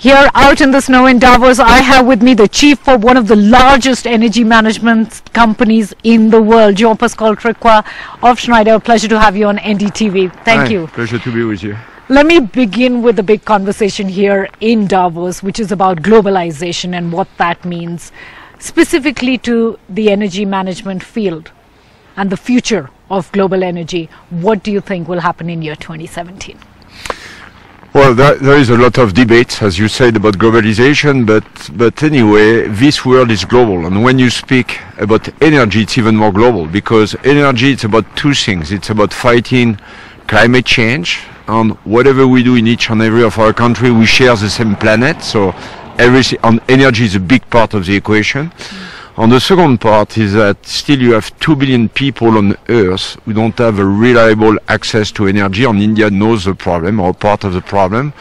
Here out in the snow in Davos, I have with me the chief of one of the largest energy management companies in the world, Jean-Pascal Tricoire of Schneider. A pleasure to have you on NDTV. Thank you. Pleasure to be with you. Let me begin with a big conversation here in Davos, which is about globalization and what that means, specifically to the energy management field and the future of global energy. What do you think will happen in year 2017? Well, there is a lot of debates, as you said, about globalization, but anyway, this world is global. And when you speak about energy, it's even more global, because energy, it's about two things. It's about fighting climate change, and whatever we do in each and every of our country, we share the same planet, so everything on energy is a big part of the equation. And the second part is that still you have 2 billion people on Earth who don't have a reliable access to energy, and India knows the problem, or part of the problem,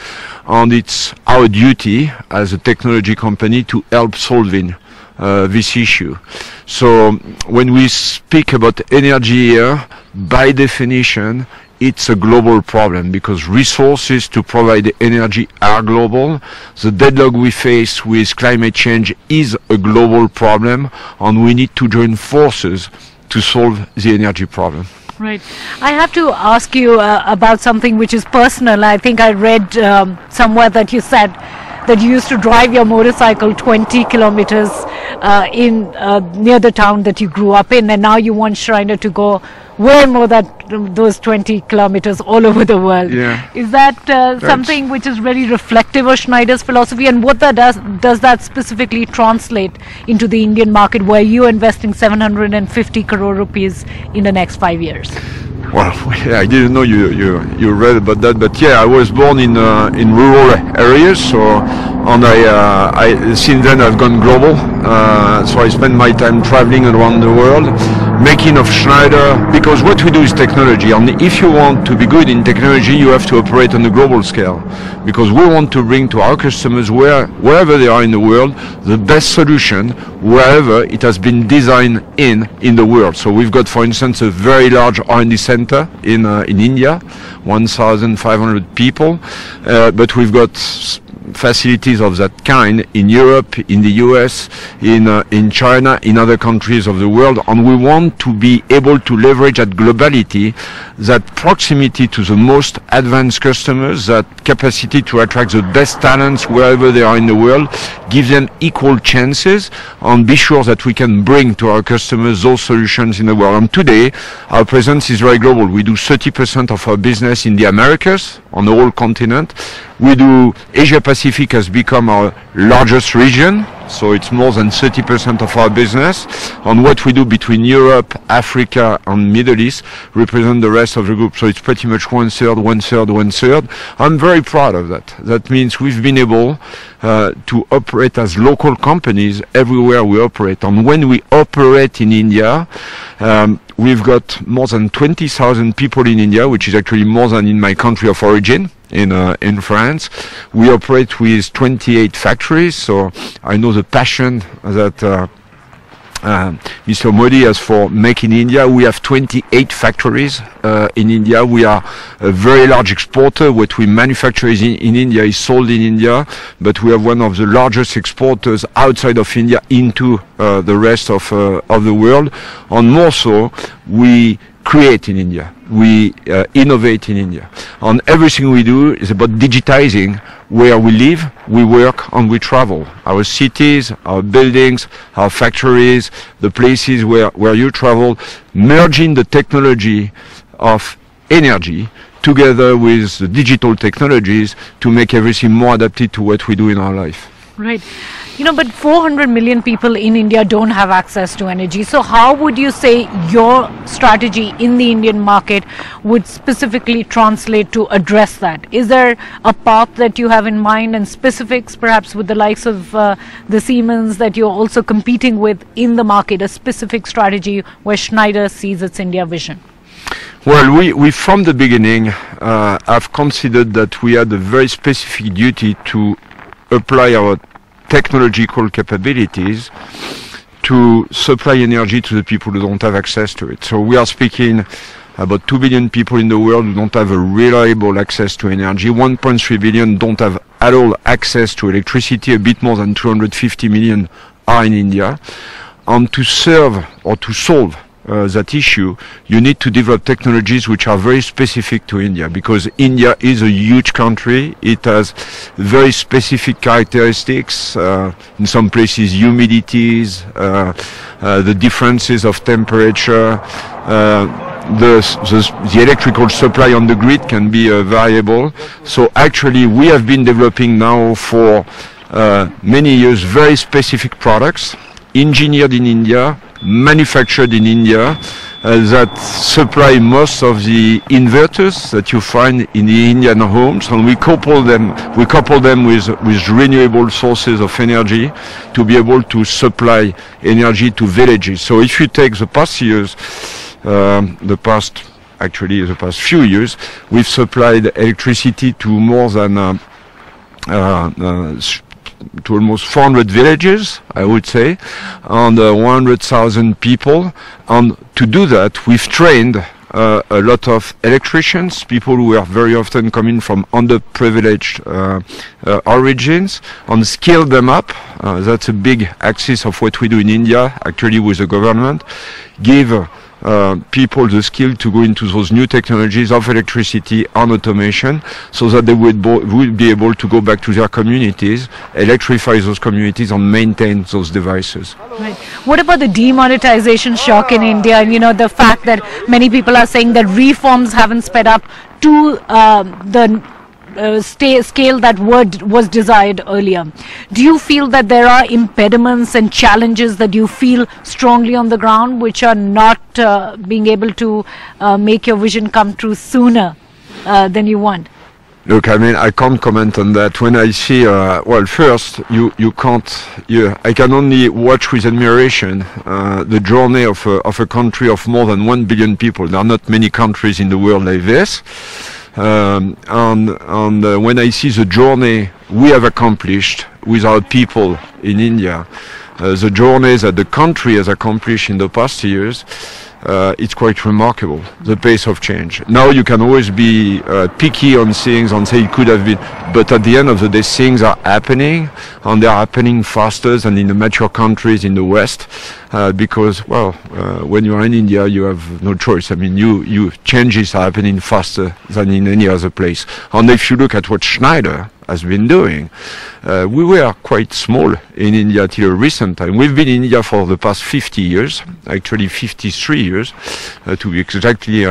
and it's our duty as a technology company to help solving this issue. So when we speak about energy here, by definition, it's a global problem, because resources to provide energy are global. The deadlock we face with climate change is a global problem, and we need to join forces to solve the energy problem. Right. I have to ask you about something which is personal. I think I read somewhere that you said that you used to drive your motorcycle 20 kilometers near the town that you grew up in, and now you want Schneider to go way more than those 20 kilometers all over the world. Yeah. Is that something which is very reflective of Schneider's philosophy, and what that does that specifically translate into the Indian market, where you're investing 750 crore rupees in the next 5 years? Well, I didn't know you read about that, but yeah, I was born in rural areas, so and I since then I've gone global, so I spend my time traveling around the world, making of Schneider, because what we do is technology, and if you want to be good in technology, you have to operate on a global scale, because we want to bring to our customers wherever they are in the world the best solution, wherever it has been designed in the world. So we've got, for instance, a very large R&D center in India, 1,500 people, but we've got facilities of that kind in Europe, in the US, in China, in other countries of the world, and we want to be able to leverage that globality, that proximity to the most advanced customers, that capacity to attract the best talents wherever they are in the world, give them equal chances, and be sure that we can bring to our customers those solutions in the world. And today, our presence is very global. We do 30% of our business in the Americas, on the whole continent. We do Asia-Pacific has become our largest region, so it's more than 30% of our business. And what we do between Europe, Africa, and Middle East represent the rest of the group. So it's pretty much one-third, one-third, one-third. I'm very proud of that. That means we've been able to operate as local companies everywhere we operate. And when we operate in India, we've got more than 20,000 people in India, which is actually more than in my country of origin, in France. We operate with 28 factories, so I know the passion that Mr. Modi has for Make in India. We have 28 factories in India. We are a very large exporter. What we manufacture is in India is sold in India, but we are one of the largest exporters outside of India into the rest of the world. And more so, we create in India. We innovate in India. And everything we do is about digitizing where we live, we work, and we travel. Our cities, our buildings, our factories, the places where you travel, merging the technology of energy together with the digital technologies to make everything more adapted to what we do in our life. Right. You know, but 400 million people in India don't have access to energy. So how would you say your strategy in the Indian market would specifically translate to address that? Is there a path that you have in mind, and specifics perhaps with the likes of the Siemens that you're also competing with in the market, a specific strategy where Schneider sees its India vision? Well, we from the beginning have considered that we had a very specific duty to apply our technological capabilities to supply energy to the people who don't have access to it. So we are speaking about 2 billion people in the world who don't have a reliable access to energy. 1.3 billion don't have at all access to electricity, a bit more than 250 million are in India. And to serve or to solve that issue, you need to develop technologies which are very specific to India, because India is a huge country. It has very specific characteristics, in some places humidities, the differences of temperature, the electrical supply on the grid can be a variable. So actually we have been developing now for many years very specific products, engineered in India, manufactured in India, that supply most of the inverters that you find in the Indian homes, and we couple them with renewable sources of energy to be able to supply energy to villages. So if you take the past years, the past few years, we've supplied electricity to more than to almost 400 villages, I would say, and 100,000 people. And to do that, we've trained a lot of electricians, people who are very often coming from underprivileged origins, and scale them up. That's a big axis of what we do in India, actually, with the government. Give people the skill to go into those new technologies of electricity and automation, so that they would be able to go back to their communities, electrify those communities, and maintain those devices. Right. What about the demonetization shock in India? You know, the fact that many people are saying that reforms haven't sped up to the scale that was desired earlier. Do you feel that there are impediments and challenges that you feel strongly on the ground which are not being able to make your vision come true sooner than you want? Look, I mean, I can't comment on that. When I see, well, first, I can only watch with admiration the journey of a country of more than 1 billion people. There are not many countries in the world like this. And when I see the journey we have accomplished with our people in India, the journey that the country has accomplished in the past years, it's quite remarkable, the pace of change. Now you can always be picky on things and say it could have been, but at the end of the day things are happening, and they are happening faster than in the mature countries in the West, because, well, when you are in India you have no choice. I mean, changes are happening faster than in any other place. And if you look at what Schneider has been doing, we were quite small in India till a recent time. We've been in India for the past 50 years, actually 53 years to be exactly,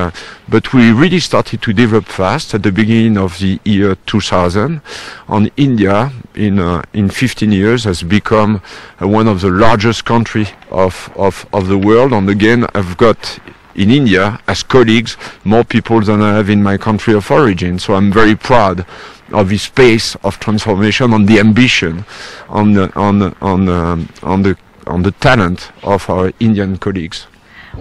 but we really started to develop fast at the beginning of the year 2000, and India in 15 years has become one of the largest countries of the world. And again, I've got in India, as colleagues, more people than I have in my country of origin. So I'm very proud of this pace of transformation, on the ambition, on the talent of our Indian colleagues.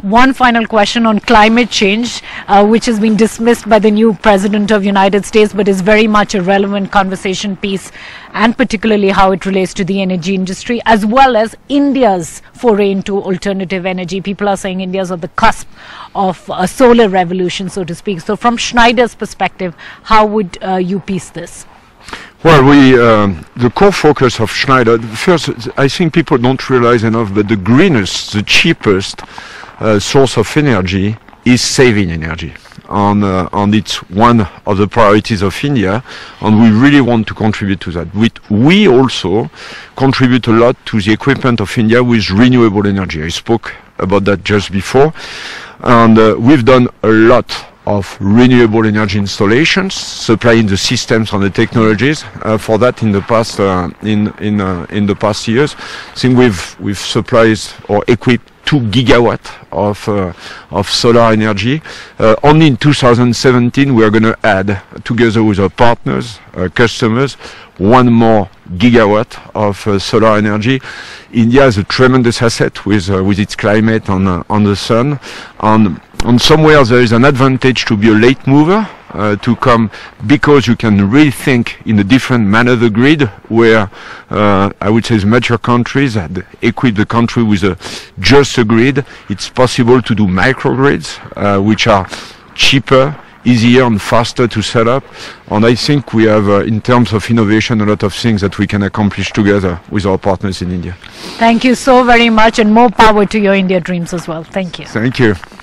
One final question on climate change, which has been dismissed by the new president of United States, but is very much a relevant conversation piece, and particularly how it relates to the energy industry, as well as India's foray into alternative energy. People are saying India's on the cusp of a solar revolution, so to speak. So from Schneider's perspective, how would you piece this? Well, the core focus of Schneider, first, I think people don't realize enough, but the greenest, the cheapest source of energy is saving energy, and it's one of the priorities of India, and we really want to contribute to that. We also contribute a lot to the equipment of India with renewable energy. I spoke about that just before, and we've done a lot of renewable energy installations, supplying the systems and the technologies for that in the past in the past years. I think we've supplied or equipped 2 GW of solar energy. Only in 2017 we are going to add, together with our partners, our customers, 1 more gigawatt of solar energy. India is a tremendous asset with its climate on the sun. And somewhere there is an advantage to be a late mover, to come, because you can rethink in a different manner the grid, where I would say the mature countries had equipped the country with just a grid. It's possible to do microgrids, which are cheaper, easier and faster to set up. And I think we have, in terms of innovation, a lot of things that we can accomplish together with our partners in India. Thank you so very much, and more power to your India dreams as well. Thank you. Thank you.